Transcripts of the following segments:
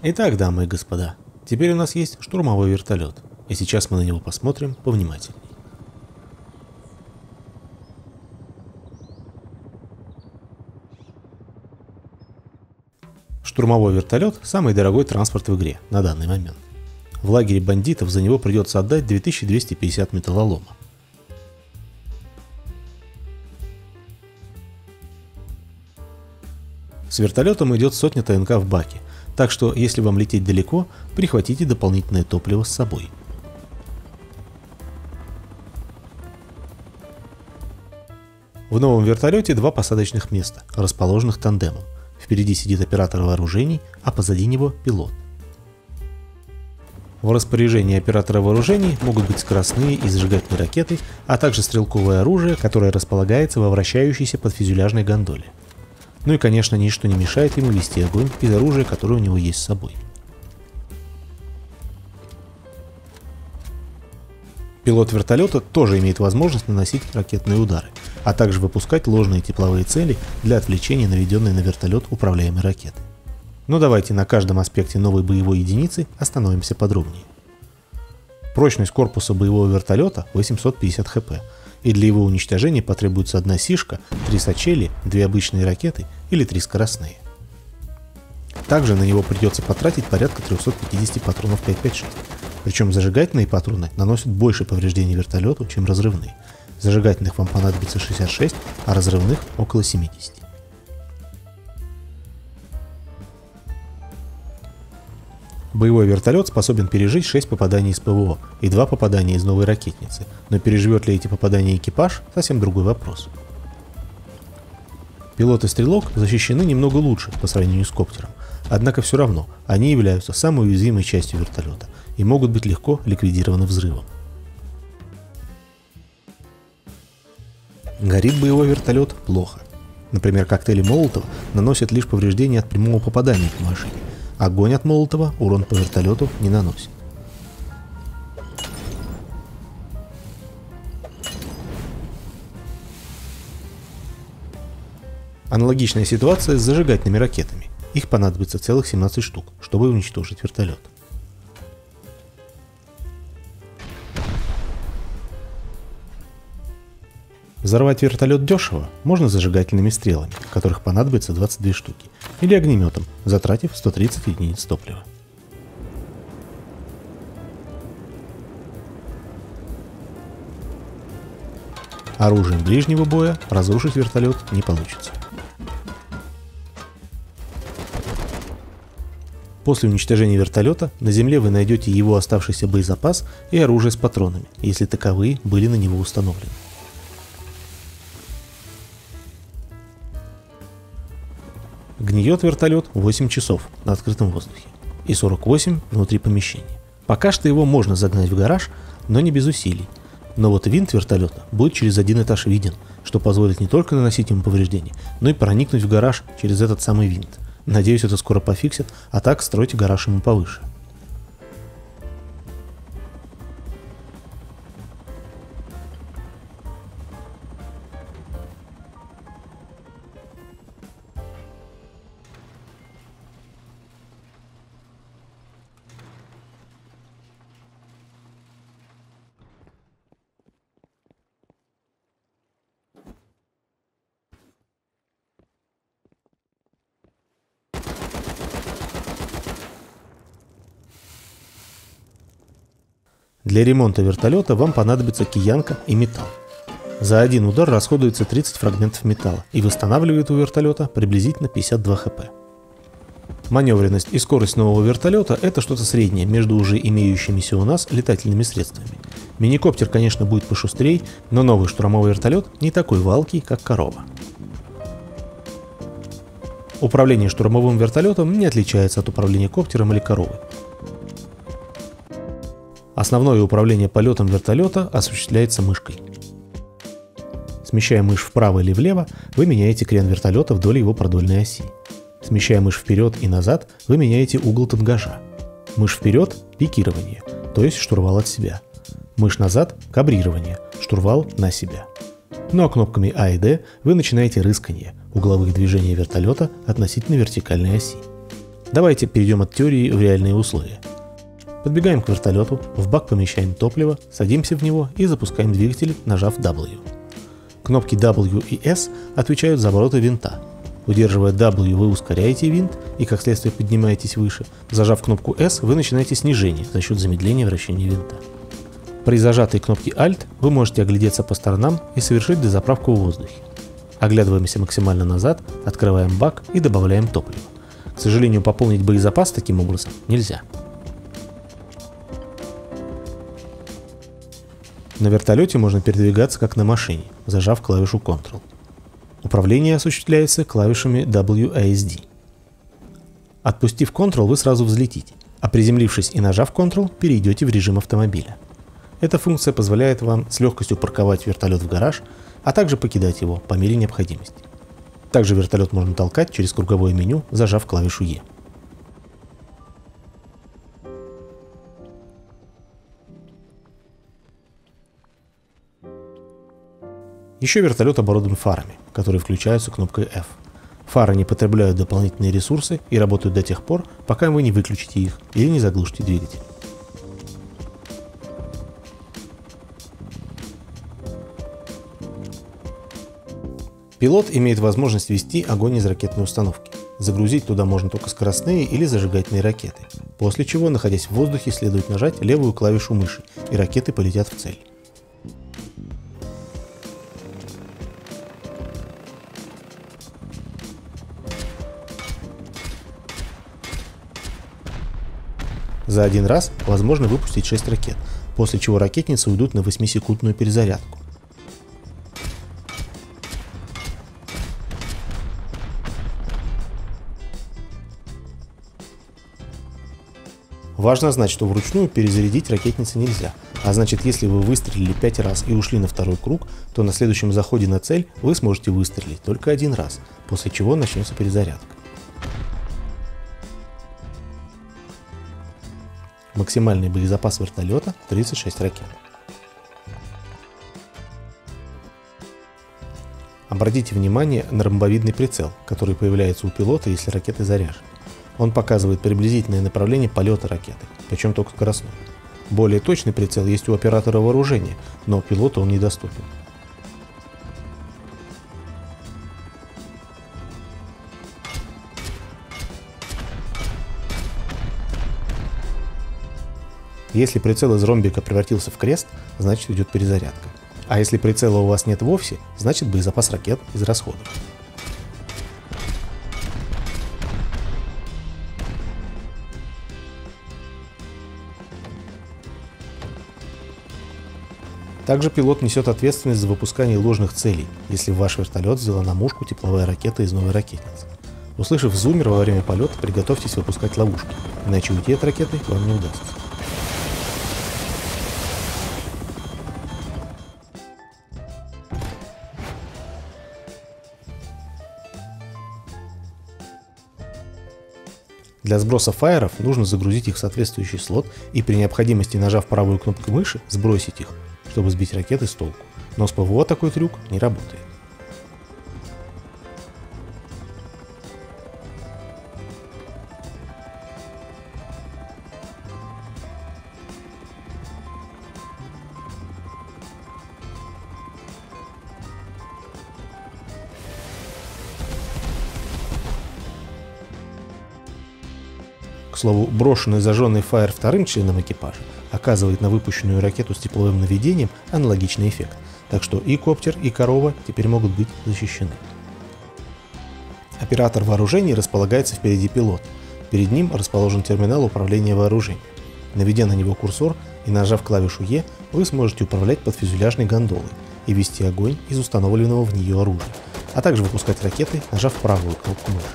Итак, дамы и господа, теперь у нас есть штурмовой вертолет, и сейчас мы на него посмотрим повнимательнее. Штурмовой вертолет – самый дорогой транспорт в игре на данный момент. В лагере бандитов за него придется отдать 2250 металлолома. С вертолетом идет сотня ТНК в баке, так что если вам лететь далеко, прихватите дополнительное топливо с собой. В новом вертолете два посадочных места, расположенных тандемом. Впереди сидит оператор вооружений, а позади него пилот. В распоряжении оператора вооружений могут быть скоростные и зажигательные ракеты, а также стрелковое оружие, которое располагается во вращающейся подфюзеляжной гондоле. Ну и, конечно, ничто не мешает ему вести огонь из оружия, которое у него есть с собой. Пилот вертолета тоже имеет возможность наносить ракетные удары, а также выпускать ложные тепловые цели для отвлечения наведенной на вертолет управляемой ракеты. Но давайте на каждом аспекте новой боевой единицы остановимся подробнее. Прочность корпуса боевого вертолета 850 хп, и для его уничтожения потребуется одна сишка, 3 сачели, 2 обычные ракеты или 3 скоростные. Также на него придется потратить порядка 350 патронов 5.56, причем зажигательные патроны наносят больше повреждений вертолету, чем разрывные. Зажигательных вам понадобится 66, а разрывных около 70. Боевой вертолет способен пережить 6 попаданий из ПВО и 2 попадания из новой ракетницы, но переживет ли эти попадания экипаж – совсем другой вопрос. Пилот и стрелок защищены немного лучше по сравнению с коптером, однако все равно они являются самой уязвимой частью вертолета и могут быть легко ликвидированы взрывом. Горит боевой вертолет плохо. Например, коктейли Молотова наносят лишь повреждения от прямого попадания по машине. Огонь от Молотова урон по вертолету не наносит. Аналогичная ситуация с зажигательными ракетами. Их понадобится целых 17 штук, чтобы уничтожить вертолет. Взорвать вертолет дешево можно зажигательными стрелами, которых понадобится 22 штуки, или огнеметом, затратив 130 единиц топлива. Оружием ближнего боя разрушить вертолет не получится. После уничтожения вертолета на земле вы найдете его оставшийся боезапас и оружие с патронами, если таковые были на него установлены. Гниет вертолет 8 часов на открытом воздухе и 48 внутри помещения. Пока что его можно загнать в гараж, но не без усилий. Но вот винт вертолета будет через один этаж виден, что позволит не только наносить ему повреждения, но и проникнуть в гараж через этот самый винт. Надеюсь, это скоро пофиксят, а так стройте гараж ему повыше. Для ремонта вертолета вам понадобится киянка и металл. За один удар расходуется 30 фрагментов металла и восстанавливает у вертолета приблизительно 52 хп. Маневренность и скорость нового вертолета – это что-то среднее между уже имеющимися у нас летательными средствами. Миникоптер, конечно, будет пошустрее, но новый штурмовой вертолет не такой валкий, как корова. Управление штурмовым вертолетом не отличается от управления коптером или коровой. Основное управление полетом вертолета осуществляется мышкой. Смещая мышь вправо или влево, вы меняете крен вертолета вдоль его продольной оси. Смещая мышь вперед и назад, вы меняете угол тангажа. Мышь вперед – пикирование, то есть штурвал от себя. Мышь назад – кабрирование, штурвал на себя. Ну а кнопками А и D вы начинаете рыскание, угловые движения вертолета относительно вертикальной оси. Давайте перейдем от теории в реальные условия. Подбегаем к вертолету, в бак помещаем топливо, садимся в него и запускаем двигатели, нажав W. Кнопки W и S отвечают за обороты винта. Удерживая W, вы ускоряете винт и, как следствие, поднимаетесь выше. Зажав кнопку S, вы начинаете снижение за счет замедления вращения винта. При зажатой кнопке Alt вы можете оглядеться по сторонам и совершить дозаправку в воздухе. Оглядываемся максимально назад, открываем бак и добавляем топливо. К сожалению, пополнить боезапас таким образом нельзя. На вертолете можно передвигаться как на машине, зажав клавишу Ctrl. Управление осуществляется клавишами WASD. Отпустив Ctrl, вы сразу взлетите, а приземлившись и нажав Ctrl, перейдете в режим автомобиля. Эта функция позволяет вам с легкостью парковать вертолет в гараж, а также покидать его по мере необходимости. Также вертолет можно толкать через круговое меню, зажав клавишу E. Еще вертолет оборудован фарами, которые включаются кнопкой F. Фары не потребляют дополнительные ресурсы и работают до тех пор, пока вы не выключите их или не заглушите двигатель. Пилот имеет возможность вести огонь из ракетной установки. Загрузить туда можно только скоростные или зажигательные ракеты, после чего, находясь в воздухе, следует нажать левую клавишу мыши, и ракеты полетят в цель. За один раз возможно выпустить 6 ракет, после чего ракетницы уйдут на 8-секундную перезарядку. Важно знать, что вручную перезарядить ракетницы нельзя, а значит, если вы выстрелили 5 раз и ушли на второй круг, то на следующем заходе на цель вы сможете выстрелить только один раз, после чего начнется перезарядка. Максимальный боезапас вертолета – 36 ракет. Обратите внимание на ромбовидный прицел, который появляется у пилота, если ракеты заряжены. Он показывает приблизительное направление полета ракеты, причем только скоростной. Более точный прицел есть у оператора вооружения, но пилоту он недоступен. Если прицел из ромбика превратился в крест, значит идет перезарядка. А если прицела у вас нет вовсе, значит боезапас ракет израсходован. Также пилот несет ответственность за выпускание ложных целей, если в ваш вертолет взяла на мушку тепловая ракета из новой ракетницы. Услышав зуммер во время полета, приготовьтесь выпускать ловушки, иначе уйти от ракеты вам не удастся. Для сброса фаеров нужно загрузить их в соответствующий слот и при необходимости, нажав правую кнопку мыши, сбросить их, чтобы сбить ракеты с толку. Но с ПВО такой трюк не работает. К слову, брошенный зажженный фаер вторым членом экипажа оказывает на выпущенную ракету с тепловым наведением аналогичный эффект, так что и коптер, и корова теперь могут быть защищены. Оператор вооружений располагается впереди пилота. Перед ним расположен терминал управления вооружением. Наведя на него курсор и нажав клавишу E, вы сможете управлять подфюзеляжной гондолой и вести огонь из установленного в нее оружия, а также выпускать ракеты, нажав правую кнопку мыши.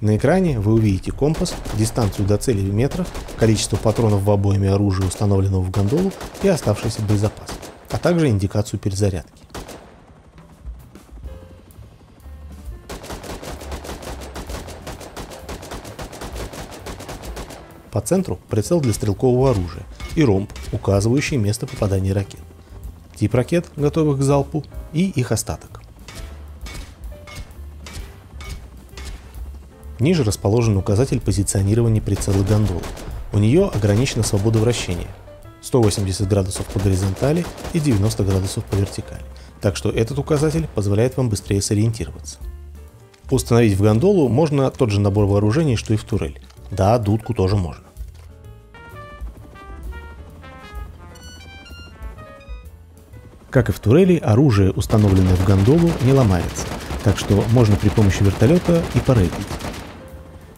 На экране вы увидите компас, дистанцию до цели в метрах, количество патронов в обойме оружия, установленного в гондолу, и оставшийся боезапас, а также индикацию перезарядки. По центру прицел для стрелкового оружия и ромб, указывающий место попадания ракет, тип ракет, готовых к залпу, и их остаток. Ниже расположен указатель позиционирования прицела гондолы. У нее ограничена свобода вращения – 180 градусов по горизонтали и 90 градусов по вертикали, так что этот указатель позволяет вам быстрее сориентироваться. Установить в гондолу можно тот же набор вооружений, что и в турель. Да, дудку тоже можно. Как и в турели, оружие, установленное в гондолу, не ломается, так что можно при помощи вертолета и порейдить.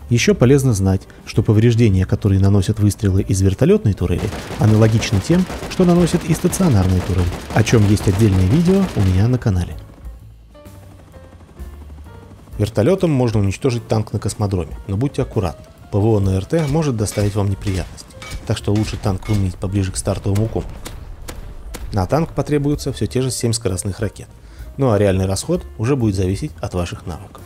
Еще полезно знать, что повреждения, которые наносят выстрелы из вертолетной турели, аналогичны тем, что наносят и стационарные турели, о чем есть отдельное видео у меня на канале. Вертолетом можно уничтожить танк на космодроме, но будьте аккуратны, ПВО на РТ может доставить вам неприятности, так что лучше танк выменить поближе к стартовому комплексу. На танк потребуется все те же 7 скоростных ракет, ну а реальный расход уже будет зависеть от ваших навыков.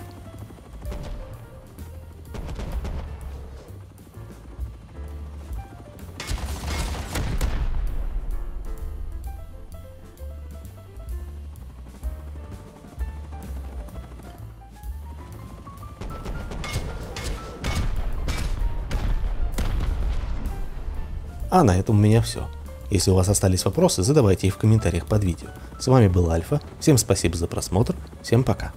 А на этом у меня все. Если у вас остались вопросы, задавайте их в комментариях под видео. С вами был Альфа, всем спасибо за просмотр, всем пока.